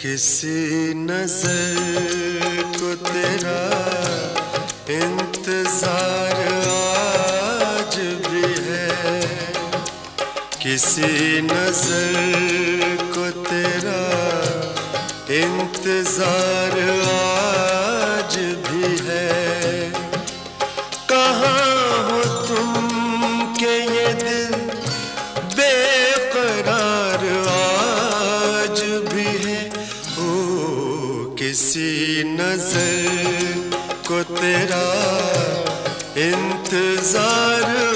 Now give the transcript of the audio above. किसी नजर को तेरा इंतजार आज भी है, किसी नजर को तेरा इंतजार आज भी है। कहाँ हो तुम के ये दिल बेकरार आज भी है। ओ किसी नजर को तेरा इंतजार